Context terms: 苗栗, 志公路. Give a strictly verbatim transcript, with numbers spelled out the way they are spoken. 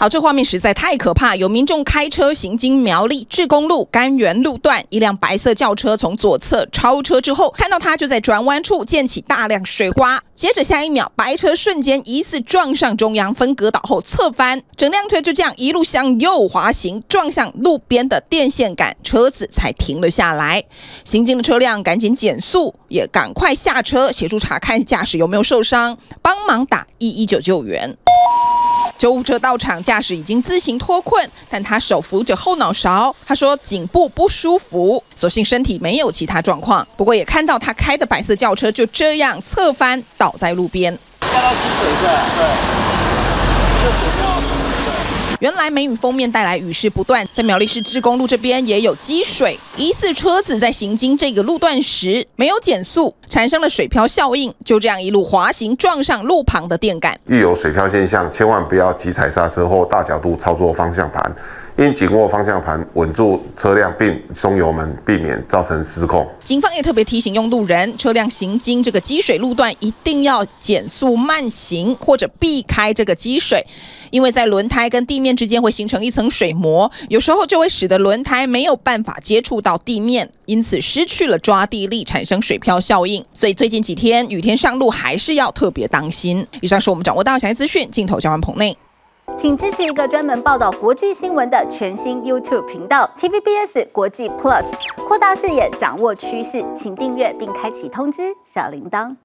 好，这画面实在太可怕。有民众开车行经苗栗志公路柑园路段，一辆白色轿车从左侧超车之后，看到它就在转弯处溅起大量水花，接着下一秒，白车瞬间疑似撞上中央分隔岛后侧翻，整辆车就这样一路向右滑行，撞向路边的电线杆，车子才停了下来。行经的车辆赶紧减速，也赶快下车协助查看驾驶有没有受伤，帮忙打一一九救援。 救护车到场，驾驶已经自行脱困，但他手扶着后脑勺。他说颈部不舒服，所幸身体没有其他状况。不过也看到他开的白色轿车就这样侧翻，倒在路边。看到是水色，对。原来梅雨封面带来雨势不断，在苗栗市志公路这边也有积水，疑似车子在行经这个路段时没有减速，产生了水漂效应，就这样一路滑行，撞上路旁的电杆。遇有水漂现象，千万不要急踩刹车或大角度操作方向盘，应紧握方向盘，稳住车辆并松油门，避免造成失控。警方也特别提醒用路人，车辆行经这个积水路段一定要减速慢行，或者避开这个积水。 因为在轮胎跟地面之间会形成一层水膜，有时候就会使得轮胎没有办法接触到地面，因此失去了抓地力，产生水漂效应。所以最近几天雨天上路还是要特别当心。以上是我们掌握到的详细资讯，镜头交还棚内。请支持一个专门报道国际新闻的全新 YouTube 频道 T V B S 国际 Plus， 扩大视野，掌握趋势，请订阅并开启通知小铃铛。